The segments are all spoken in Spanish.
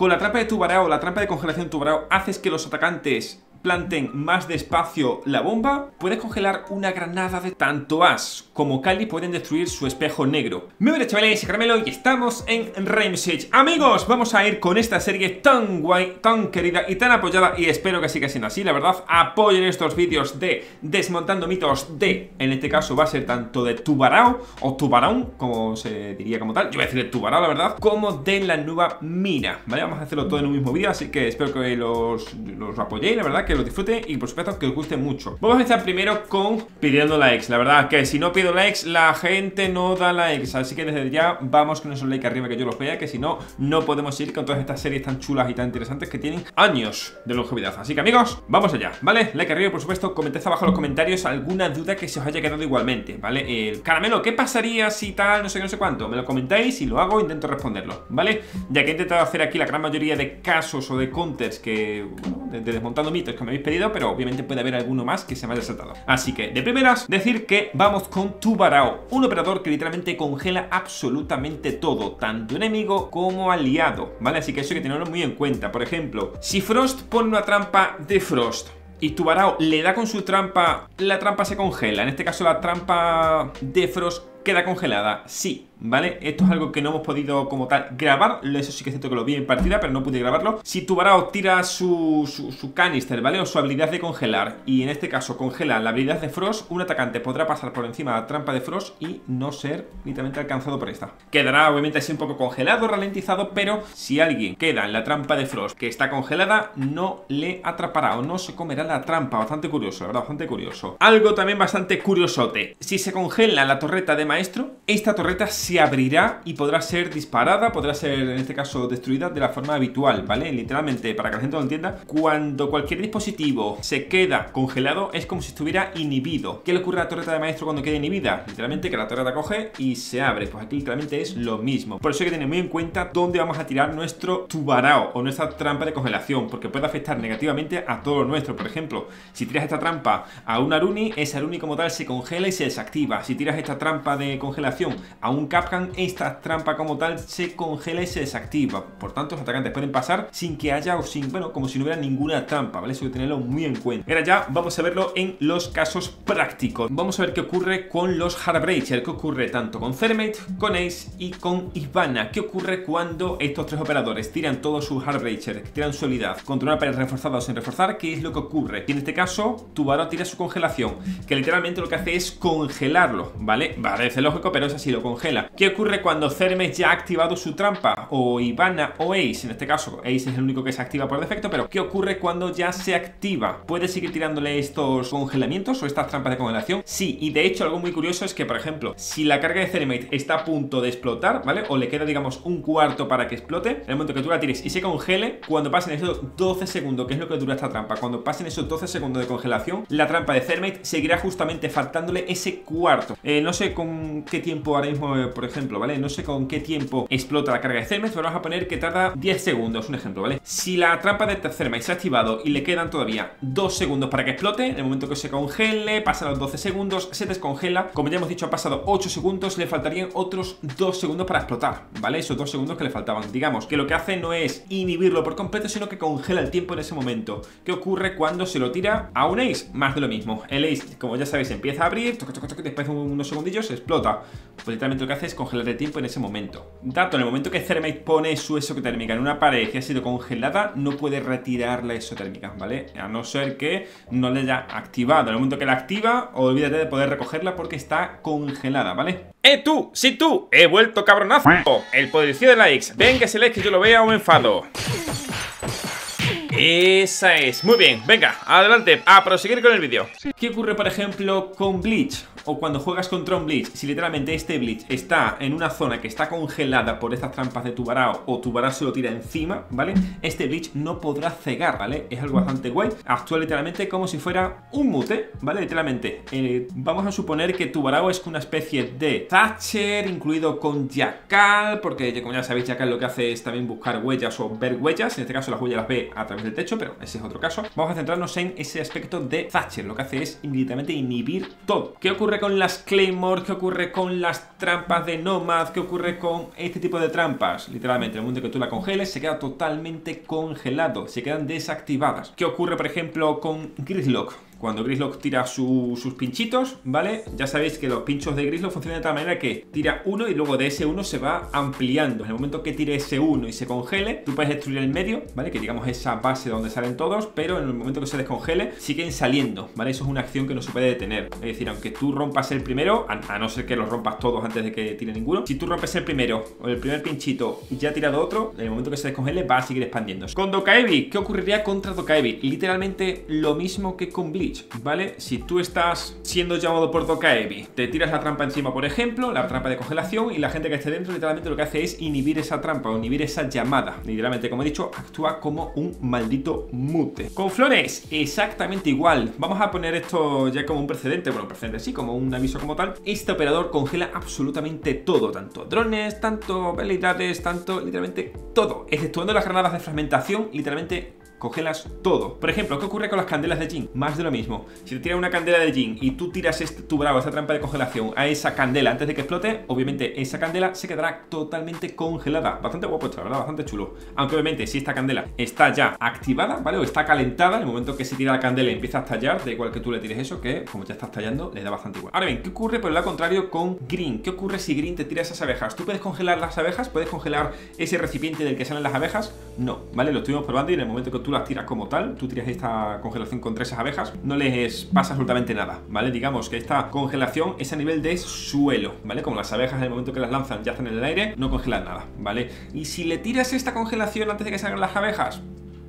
Con la trampa de Tubarão, la trampa de congelación de Tubarão, haces que los atacantes planten más despacio la bomba. Puedes congelar una granada de tanto Ash como Kali pueden destruir su espejo negro. Muy bien, chavales, Caramelo, y estamos en Rainbow Six. Amigos, vamos a ir con esta serie tan guay, tan querida y tan apoyada, y espero que siga siendo así. La verdad, apoyen estos vídeos de Desmontando Mitos de, en este caso va a ser tanto de Tubarão o Tubarão, como se diría como tal. Yo voy a decir de Tubarão, la verdad, como de la nueva Mira, ¿vale? Vamos a hacerlo todo en un mismo vídeo, así que espero que los apoyéis, la verdad, que los disfruten y por supuesto que os guste mucho. Vamos a empezar primero con pidiendo likes. La verdad que si no pido likes, la gente no da likes, así que desde ya vamos con esos likes arriba, que yo los vea, que si no, no podemos ir con todas estas series tan chulas y tan interesantes que tienen años de longevidad. Así que amigos, vamos allá, ¿vale? Like arriba, por supuesto, comentad abajo en los comentarios alguna duda que se os haya quedado igualmente, ¿vale? El Caramelo, ¿qué pasaría si tal, no sé qué, no sé cuánto? Me lo comentáis y lo hago, intento responderlo, ¿vale? Ya que he intentado hacer aquí la gran mayoría de casos o de counters que, bueno, de Desmontando Mitos que me habéis pedido, pero obviamente puede haber alguno más que se me haya saltado. Así que, de primeras, decir que vamos con Tubarão, un operador que literalmente congela absolutamente todo, tanto enemigo como aliado, ¿vale? Así que eso hay que tenerlo muy en cuenta. Por ejemplo, si Frost pone una trampa de Frost y Tubarão le da con su trampa, la trampa se congela. En este caso la trampa de Frost queda congelada, sí, ¿vale? Esto es algo que no hemos podido como tal grabar. Eso sí que es cierto que lo vi en partida, pero no pude grabarlo. Si Tubarão tira su canister, ¿vale? O su habilidad de congelar, y en este caso congela la habilidad de Frost, un atacante podrá pasar por encima de la trampa de Frost y no ser literalmente alcanzado por esta. Quedará obviamente así un poco congelado, ralentizado, pero si alguien queda en la trampa de Frost que está congelada, no le atrapará o no se comerá la trampa. Bastante curioso, la verdad, bastante curioso. Algo también bastante curiosote: si se congela la torreta de Maestro, esta torreta se abrirá y podrá ser disparada, podrá ser en este caso destruida de la forma habitual, ¿vale? Literalmente, para que la gente lo entienda, cuando cualquier dispositivo se queda congelado es como si estuviera inhibido. ¿Qué le ocurre a la torreta de Maestro cuando queda inhibida? Literalmente que la torreta coge y se abre. Pues aquí literalmente es lo mismo. Por eso hay que tener muy en cuenta dónde vamos a tirar nuestro Tubarão o nuestra trampa de congelación, porque puede afectar negativamente a todo lo nuestro. Por ejemplo, si tiras esta trampa a un Aruni, ese Aruni como tal se congela y se desactiva. Si tiras esta trampa de congelación a un Capcan, esta trampa como tal se congela y se desactiva. Por tanto, los atacantes pueden pasar sin que haya o sin, bueno, como si no hubiera ninguna trampa, ¿vale? Eso hay que tenerlo muy en cuenta. Ahora ya vamos a verlo en los casos prácticos. Vamos a ver qué ocurre con los Heartbreaker, qué ocurre tanto con Thermite, con Ace y con Ivana. ¿Qué ocurre cuando estos tres operadores tiran todos sus Heartbreaker, tiran su habilidad contra una pared reforzada o sin reforzar? ¿Qué es lo que ocurre? Y en este caso, Tubarão tira su congelación, que literalmente lo que hace es congelarlo, ¿vale? Parece lógico, pero es así, lo congela. ¿Qué ocurre cuando Thermite ya ha activado su trampa? O Ivana o Ace, en este caso Ace es el único que se activa por defecto, pero ¿qué ocurre cuando ya se activa? ¿Puede seguir tirándole estos congelamientos o estas trampas de congelación? Sí, y de hecho algo muy curioso es que, por ejemplo, si la carga de Thermite está a punto de explotar, ¿vale? O le queda, digamos, un cuarto para que explote, en el momento que tú la tires y se congele, cuando pasen esos 12 segundos, que es lo que dura esta trampa, cuando pasen esos 12 segundos de congelación, la trampa de Thermite seguirá justamente faltándole ese cuarto. No sé con qué tiempo ahora mismo, por ejemplo, ¿vale? No sé con qué tiempo explota la carga de Thermite, pero vamos a poner que tarda 10 segundos, un ejemplo, ¿vale? Si la trampa de Thermite se ha activado y le quedan todavía 2 segundos para que explote, en el momento que se congele, pasan los 12 segundos, se descongela, como ya hemos dicho, ha pasado 8 segundos, le faltarían otros 2 segundos para explotar, ¿vale? Esos 2 segundos que le faltaban. Digamos que lo que hace no es inhibirlo por completo, sino que congela el tiempo en ese momento. ¿Qué ocurre cuando se lo tira a un Ace? Más de lo mismo. El Ace, como ya sabéis, empieza a abrir, después de unos segundillos explota. Pues literalmente lo que hace es congelar el tiempo en ese momento. Dato: en el momento que Thermite pone su exotérmica en una pared que ha sido congelada, no puede retirar la exotérmica, ¿vale? A no ser que no le haya activado. En el momento que la activa, olvídate de poder recogerla porque está congelada, ¿vale? Tú! ¡Sí, tú! ¡He vuelto, cabronazo! El poderío de likes. Venga ese like, que yo lo vea o me enfado. Esa es, muy bien, venga, adelante, a proseguir con el vídeo. ¿Qué ocurre, por ejemplo, con Bleach? O cuando juegas contra un Blitz, si literalmente este Blitz está en una zona que está congelada por estas trampas de Tubarão o Tubarão se lo tira encima, ¿vale? Este Blitz no podrá cegar, ¿vale? Es algo bastante guay. Actúa literalmente como si fuera un mute, ¿vale? Literalmente, vamos a suponer que Tubarão es una especie de Thatcher incluido con Jackal, porque como ya sabéis, Jackal lo que hace es también buscar huellas o ver huellas. En este caso las huellas las ve a través del techo, pero ese es otro caso. Vamos a centrarnos en ese aspecto de Thatcher. Lo que hace es literalmente inhibir todo. ¿Qué ocurre ocurre con las Claymore, qué ocurre con las trampas de Nomad, qué ocurre con este tipo de trampas. Literalmente, en el momento que tú la congeles, se queda totalmente congelado, se quedan desactivadas. ¿Qué ocurre, por ejemplo, con Gridlock? Cuando Gridlock tira sus pinchitos, ¿vale? Ya sabéis que los pinchos de Gridlock funcionan de tal manera que tira uno y luego de ese uno se va ampliando. En el momento que tire ese uno y se congele, tú puedes destruir el medio, ¿vale? Que digamos esa base donde salen todos, pero en el momento que se descongele, siguen saliendo, ¿vale? Eso es una acción que no se puede detener. Es decir, aunque tú rompas el primero, a no ser que los rompas todos antes de que tire ninguno, si tú rompes el primero o el primer pinchito y ya ha tirado otro, en el momento que se descongele va a seguir expandiéndose. Con Dokaebi, ¿qué ocurriría contra Dokaebi? Literalmente lo mismo que con Bleach, ¿vale? Si tú estás siendo llamado por Dokaebi, te tiras la trampa encima, por ejemplo, la trampa de congelación, y la gente que esté dentro literalmente lo que hace es inhibir esa trampa o inhibir esa llamada. Literalmente, como he dicho, actúa como un maldito mute. Con Flores, exactamente igual. Vamos a poner esto ya como un precedente, bueno, un precedente sí, como un aviso como tal. Este operador congela absolutamente todo, tanto drones, tanto habilidades, tanto, literalmente todo, exceptuando las granadas de fragmentación, literalmente congelas todo. Por ejemplo, ¿qué ocurre con las candelas de Gin? Más de lo mismo. Si te tiran una candela de Gin y tú tiras tu bravo, esta trampa de congelación, a esa candela antes de que explote, obviamente esa candela se quedará totalmente congelada. Bastante guapo esto, la verdad, bastante chulo. Aunque obviamente si esta candela está ya activada, ¿vale? O está calentada, en el momento que se tira la candela y empieza a estallar, da igual que tú le tires eso, que como ya está estallando, le da bastante igual. Ahora bien, ¿qué ocurre por el lado contrario con Green? ¿Qué ocurre si Green te tira esas abejas? ¿Tú puedes congelar las abejas? ¿Puedes congelar ese recipiente del que salen las abejas? No, ¿vale? Lo estuvimos probando y en el momento que tú las tiras como tal, tú tiras esta congelación contra esas abejas, no les pasa absolutamente nada, ¿vale? Digamos que esta congelación es a nivel de suelo, ¿vale? Como las abejas en el momento que las lanzan ya están en el aire, no congelan nada, ¿vale? Y si le tiras esta congelación antes de que salgan las abejas,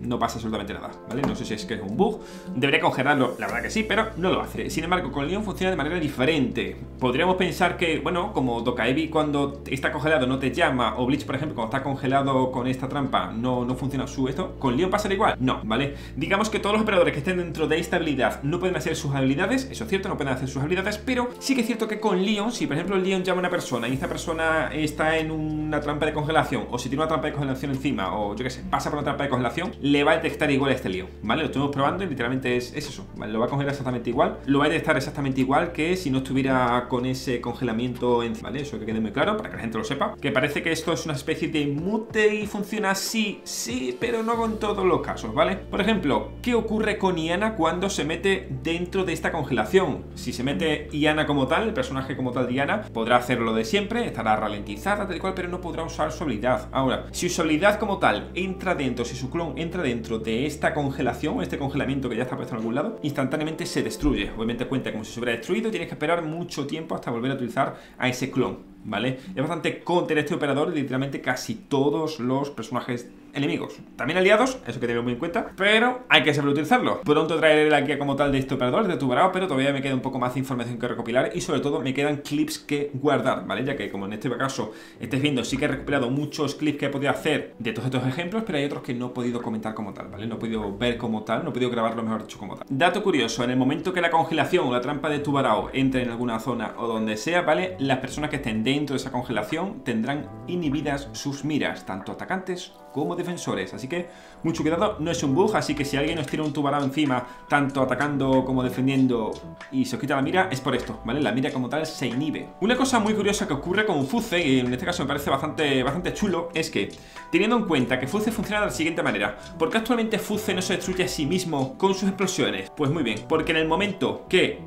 no pasa absolutamente nada, ¿vale? No sé si es que es un bug, debería congelarlo, la verdad que sí, pero no lo hace. Sin embargo, con Lion funciona de manera diferente. Podríamos pensar que, bueno, como Dokaebi cuando está congelado no te llama, o Bleach, por ejemplo, cuando está congelado con esta trampa no funciona su esto, con Lion pasará igual, no, ¿vale? Digamos que todos los operadores que estén dentro de esta habilidad no pueden hacer sus habilidades, eso es cierto, no pueden hacer sus habilidades, pero sí que es cierto que con Lion, si por ejemplo Lion llama a una persona y esta persona está en una trampa de congelación, o si tiene una trampa de congelación encima, o yo qué sé, pasa por una trampa de congelación, le va a detectar igual a este lío, ¿vale? Lo estuvimos probando y literalmente es eso, ¿vale? Lo va a congelar exactamente igual, lo va a detectar exactamente igual que si no estuviera con ese congelamiento en, ¿vale? Eso que quede muy claro para que la gente lo sepa, que parece que esto es una especie de mute y funciona así, sí, pero no con todos los casos, ¿vale? Por ejemplo, ¿qué ocurre con Iana cuando se mete dentro de esta congelación? Si se mete Iana como tal, el personaje como tal de Iana, podrá hacer lo de siempre, estará ralentizada, tal y cual, pero no podrá usar su habilidad. Ahora, si su habilidad como tal entra dentro, si su clon entra dentro de esta congelación, este congelamiento que ya está puesto en algún lado, instantáneamente se destruye. Obviamente cuenta como si se hubiera destruido y tienes que esperar mucho tiempo hasta volver a utilizar a ese clon, ¿vale? Es bastante counter este operador, literalmente casi todos los personajes enemigos. También aliados, eso que tenemos muy en cuenta, pero hay que saber utilizarlo. Pronto traeré la guía como tal de este operador, de Tubarão, pero todavía me queda un poco más de información que recopilar y sobre todo me quedan clips que guardar, ¿vale? Ya que como en este caso estáis viendo, sí que he recopilado muchos clips que he podido hacer de todos estos ejemplos, pero hay otros que no he podido comentar como tal, ¿vale? No he podido ver como tal, no he podido grabarlo mejor dicho como tal. Dato curioso, en el momento que la congelación o la trampa de Tubarão entre en alguna zona o donde sea, ¿vale? Las personas que estén dentro de esa congelación tendrán inhibidas sus miras, tanto atacantes como defensores, así que mucho cuidado, no es un bug, así que si alguien os tira un Tubarão encima, tanto atacando como defendiendo, y se os quita la mira, es por esto, ¿vale? La mira como tal se inhibe. Una cosa muy curiosa que ocurre con Fuze, y en este caso me parece bastante chulo, es que, teniendo en cuenta que Fuze funciona de la siguiente manera, ¿por qué actualmente Fuze no se destruye a sí mismo con sus explosiones? Pues muy bien, porque en el momento que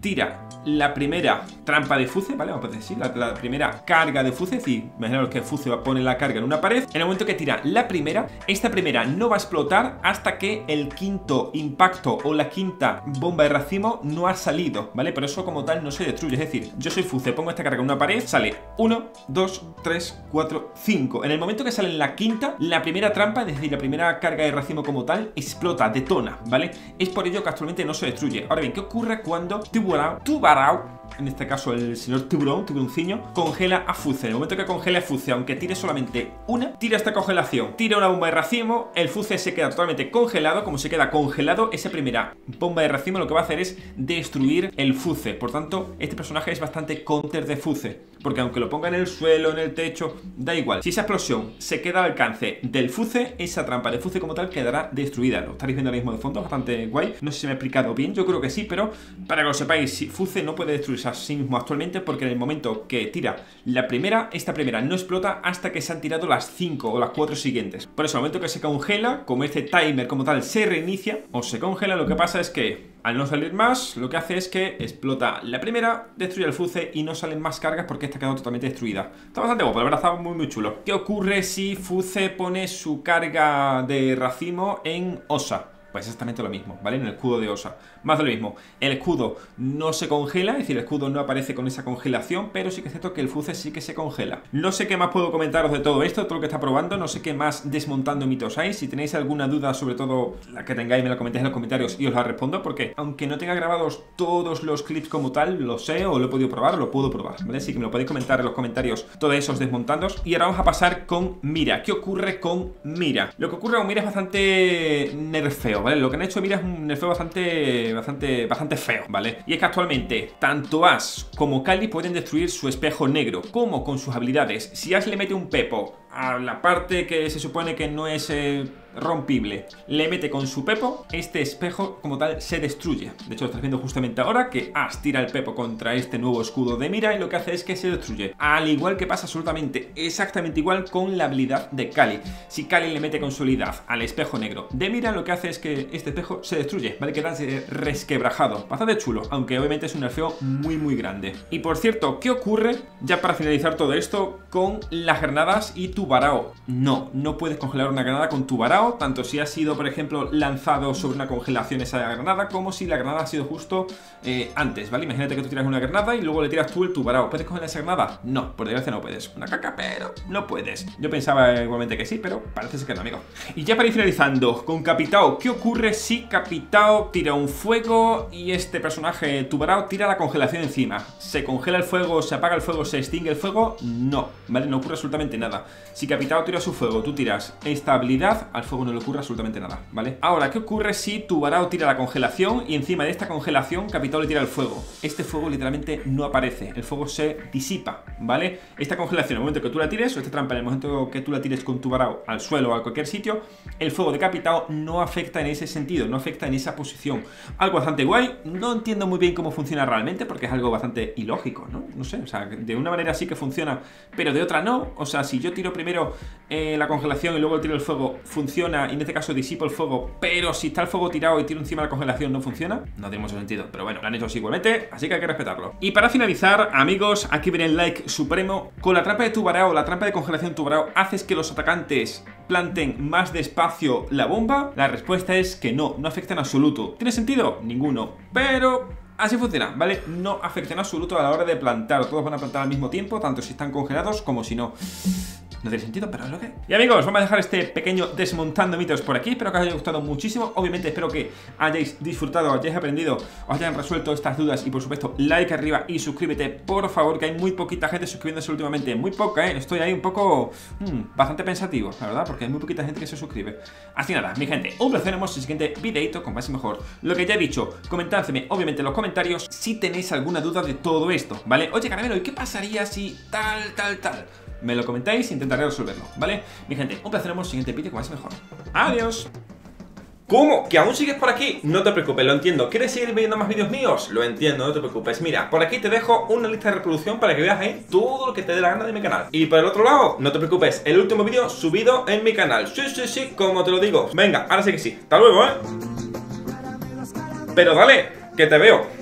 tira la primera trampa de Fuze, ¿vale? Vamos a decir, la primera carga de Fuze, si imaginaros que Fuze pone la carga en una pared, en el momento que tira la primera, esta primera no va a explotar hasta que el quinto impacto o la quinta bomba de racimo no ha salido, ¿vale? Por eso como tal no se destruye, es decir, yo soy Fuze, pongo esta carga en una pared, sale 1, 2, 3, 4, 5, en el momento que sale la quinta, la primera trampa, es decir, la primera carga de racimo como tal, explota, detona, ¿vale? Es por ello que actualmente no se destruye. Ahora bien, ¿qué ocurre cuando Tubarão, en este caso el señor Tiburón, Tiburonciño, congela a Fuze? En el momento que congela a Fuze, aunque tire solamente una, tira esta congelación, tira una bomba de racimo, el Fuze se queda totalmente congelado. Como se queda congelado, esa primera bomba de racimo lo que va a hacer es destruir el Fuze. Por tanto, este personaje es bastante counter de Fuze. porque aunque lo ponga en el suelo, en el techo, da igual. Si esa explosión se queda al alcance del Fuze, esa trampa de Fuze como tal quedará destruida. Lo estaréis viendo ahora mismo de fondo, bastante guay. No sé si me he explicado bien, yo creo que sí, pero para que lo sepáis, Fuze no puede destruirse a sí mismo actualmente, porque en el momento que tira la primera, esta primera no explota hasta que se han tirado las 5 o las 4 siguientes. Por eso, al momento que se congela, como este timer como tal se reinicia o se congela, lo que pasa es que al no salir más, lo que hace es que explota la primera, destruye el Fuze y no salen más cargas porque esta quedó totalmente destruida. Está bastante guapo, la verdad, está muy chulo. ¿Qué ocurre si Fuze pone su carga de racimo en Osa? Pues exactamente lo mismo, ¿vale? En el escudo de Osa. Más de lo mismo. El escudo no se congela, es decir, el escudo no aparece con esa congelación, pero sí que es cierto que el Fuze sí que se congela. No sé qué más puedo comentaros de todo esto, todo lo que está probando, no sé qué más desmontando mitos hay. Si tenéis alguna duda, sobre todo la que tengáis, me la comentáis en los comentarios y os la respondo, porque aunque no tenga grabados todos los clips como tal, lo sé o lo he podido probar, lo puedo probar, ¿vale? Así que me lo podéis comentar en los comentarios, todos esos desmontandos. Y ahora vamos a pasar con Mira. ¿Qué ocurre con Mira? Lo que ocurre con Mira es bastante nerfeo, ¿vale? Lo que han hecho Mira es un nerfeo bastante feo, ¿vale? Y es que actualmente tanto Ash como Kali pueden destruir su espejo negro, como con sus habilidades. Si Ash le mete un pepo a la parte que se supone que no es rompible, le mete con su pepo, este espejo como tal se destruye. De hecho, lo estás viendo justamente ahora, que Ash tira el pepo contra este nuevo escudo de Mira y lo que hace es que se destruye. Al igual que pasa absolutamente exactamente igual con la habilidad de Kali. Si Kali le mete con su habilidad al espejo negro de Mira, lo que hace es que este espejo se destruye, ¿vale? Queda resquebrajado. Bastante chulo, aunque obviamente es un nerfeo muy grande. Y por cierto, ¿qué ocurre, ya para finalizar todo esto, con las granadas y Tubarão? No puedes congelar una granada con Tubarão, tanto si ha sido, por ejemplo, lanzado sobre una congelación esa granada, como si la granada ha sido justo antes, ¿vale? Imagínate que tú tiras una granada y luego le tiras tú el Tubarão. ¿Puedes congelar esa granada? No, por desgracia no puedes. Una caca, pero no puedes. Yo pensaba igualmente que sí, pero parece ser que no, amigo. Y ya para ir finalizando, con Capitão, ¿qué ocurre si Capitão tira un fuego y este personaje, Tubarão, tira la congelación encima? ¿Se congela el fuego, se apaga el fuego, se extingue el fuego? No, ¿vale? No ocurre absolutamente nada. Si Capitão tira su fuego, tú tiras esta habilidad, al fuego no le ocurre absolutamente nada, ¿vale? Ahora, ¿qué ocurre si Tubarão tira la congelación y encima de esta congelación Capitão le tira el fuego? Este fuego literalmente no aparece, el fuego se disipa, ¿vale? Esta congelación, en el momento que tú la tires, o esta trampa, en el momento que tú la tires con Tubarão al suelo o a cualquier sitio, el fuego de Capitão no afecta en ese sentido, no afecta en esa posición. Algo bastante guay, no entiendo muy bien cómo funciona realmente, porque es algo bastante ilógico, ¿no? No sé, o sea, de una manera sí que funciona, pero de otra no. O sea, si yo tiro primero la congelación y luego tiro el fuego, funciona, y en este caso disipo el fuego, pero si está el fuego tirado y tiro encima la congelación, no funciona, no tiene mucho sentido. Pero bueno, lo han hecho así igualmente, así que hay que respetarlo. Y para finalizar, amigos, aquí viene el like supremo. Con la trampa de Tubarão, la trampa de congelación Tubarão, ¿haces que los atacantes planten más despacio la bomba? La respuesta es que no, no afecta en absoluto. ¿Tiene sentido? Ninguno. Pero así funciona, ¿vale? No afecta en absoluto a la hora de plantar. Todos van a plantar al mismo tiempo, tanto si están congelados como si no. No tiene sentido, pero es lo que... Y amigos, vamos a dejar este pequeño desmontando mitos por aquí. Espero que os haya gustado muchísimo. Obviamente espero que hayáis disfrutado, hayáis aprendido, os hayan resuelto estas dudas. Y por supuesto, like arriba y suscríbete, por favor, que hay muy poquita gente suscribiéndose últimamente. Muy poca, ¿eh? Estoy ahí un poco... bastante pensativo, la verdad, porque hay muy poquita gente que se suscribe. Así nada, mi gente, un placer. Nos vemos en el siguiente videito con más y mejor. Lo que ya he dicho, comentadme, obviamente, en los comentarios si tenéis alguna duda de todo esto, ¿vale? Oye, Caramelo, ¿y qué pasaría si tal? Me lo comentáis e intentaré resolverlo, ¿vale? Mi gente, un placer, nos vemos en el siguiente vídeo, que más mejor. ¡Adiós! ¿Cómo? ¿Que aún sigues por aquí? No te preocupes, lo entiendo. ¿Quieres seguir viendo más vídeos míos? Lo entiendo, no te preocupes. Mira, por aquí te dejo una lista de reproducción para que veas ahí todo lo que te dé la gana de mi canal. Y por el otro lado, no te preocupes, el último vídeo subido en mi canal. Sí, como te lo digo. Venga, ahora sí que sí. Hasta luego, ¿eh? Pero dale, que te veo.